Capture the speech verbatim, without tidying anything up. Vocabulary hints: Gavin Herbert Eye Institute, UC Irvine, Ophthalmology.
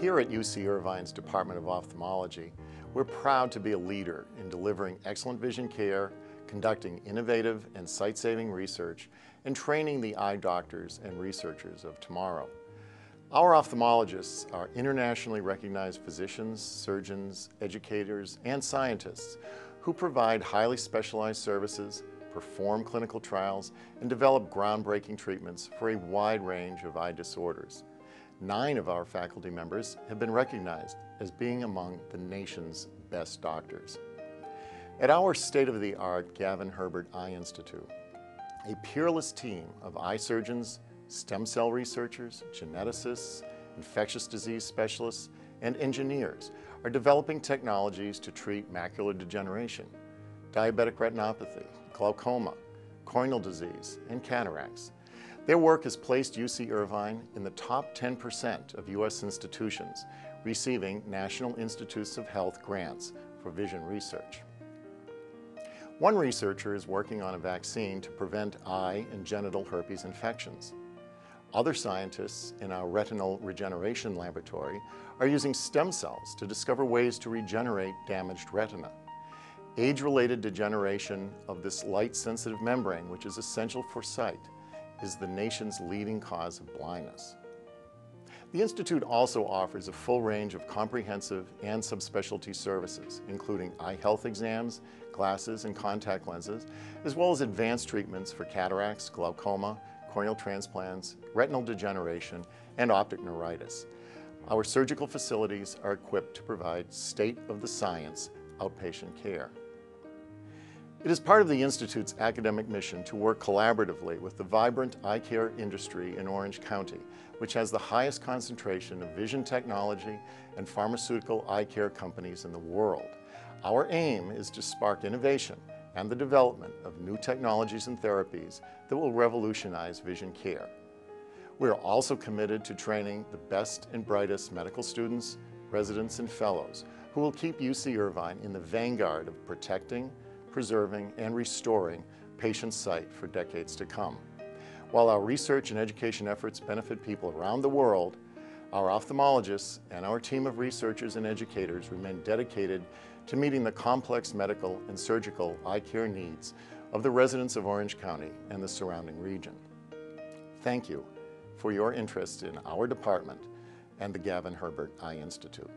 Here at U C Irvine's Department of Ophthalmology, we're proud to be a leader in delivering excellent vision care, conducting innovative and sight-saving research, and training the eye doctors and researchers of tomorrow. Our ophthalmologists are internationally recognized physicians, surgeons, educators, and scientists who provide highly specialized services, perform clinical trials, and develop groundbreaking treatments for a wide range of eye disorders. Nine of our faculty members have been recognized as being among the nation's best doctors. At our state-of-the-art Gavin Herbert Eye Institute, a peerless team of eye surgeons, stem cell researchers, geneticists, infectious disease specialists, and engineers are developing technologies to treat macular degeneration, diabetic retinopathy, glaucoma, corneal disease, and cataracts. Their work has placed U C Irvine in the top ten percent of U S institutions receiving National Institutes of Health grants for vision research. One researcher is working on a vaccine to prevent eye and genital herpes infections. Other scientists in our retinal regeneration laboratory are using stem cells to discover ways to regenerate damaged retina. Age-related degeneration of this light-sensitive membrane, which is essential for sight, is the nation's leading cause of blindness. The Institute also offers a full range of comprehensive and subspecialty services, including eye health exams, glasses and contact lenses, as well as advanced treatments for cataracts, glaucoma, corneal transplants, retinal degeneration, and optic neuritis. Our surgical facilities are equipped to provide state-of-the-science outpatient care. It is part of the Institute's academic mission to work collaboratively with the vibrant eye care industry in Orange County, which has the highest concentration of vision technology and pharmaceutical eye care companies in the world. Our aim is to spark innovation and the development of new technologies and therapies that will revolutionize vision care. We are also committed to training the best and brightest medical students, residents, and fellows who will keep U C Irvine in the vanguard of protecting, preserving, and restoring patient sight for decades to come. While our research and education efforts benefit people around the world, our ophthalmologists and our team of researchers and educators remain dedicated to meeting the complex medical and surgical eye care needs of the residents of Orange County and the surrounding region. Thank you for your interest in our department and the Gavin Herbert Eye Institute.